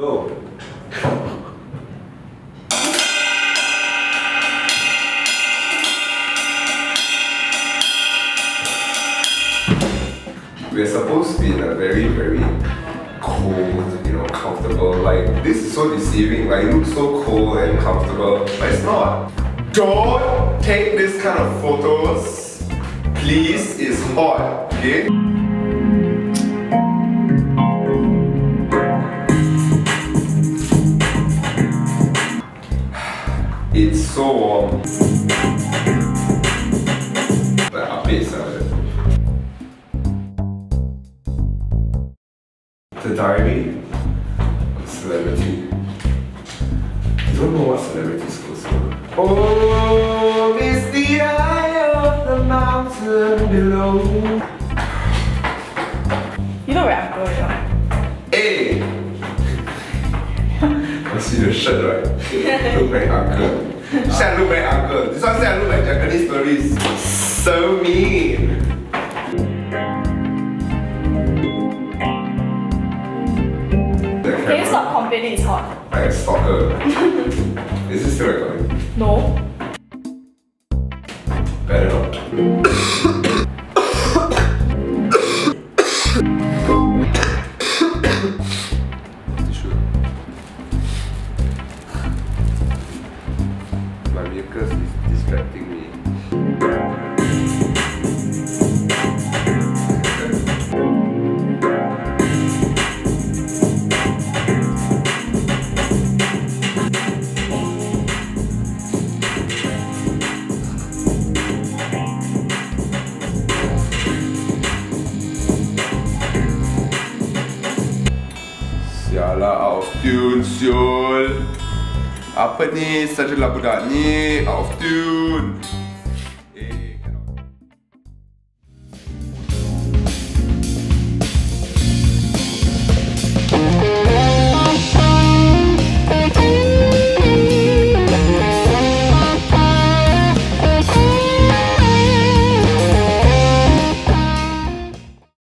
Go. We are supposed to be in a very, very cold, you know, comfortable, like, this is so deceiving, like, it looks so cold and comfortable, but it's not. Don't take this kind of photos, please, it's hot, okay? It's so warm. But our face are... The Diary of Celebrity. I don't know what celebrity is called. Oh, it's the eye of the mountain below. You know where I'm going, right? Hey! I see your shirt, right? Look like uncle. Shall look like uncle. This one said I look like Japanese tourists. So mean. Can you stop complaining? It's hot. Like a stalker. Is it still recording? No. Better not. Tissue. My mucus is distracting me. Out of tune, Syul. Apa ni? Sajalah budak ni out of tune.